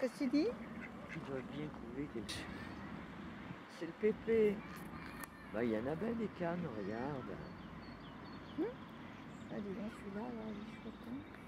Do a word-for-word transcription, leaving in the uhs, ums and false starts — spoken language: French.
Qu'est-ce que tu dis? Je dois bien trouver quelque chose. C'est le pépé. Ben, il y en a bien des cannes, regarde. Hum? Ah, dis donc, celui-là, là, il est choquant.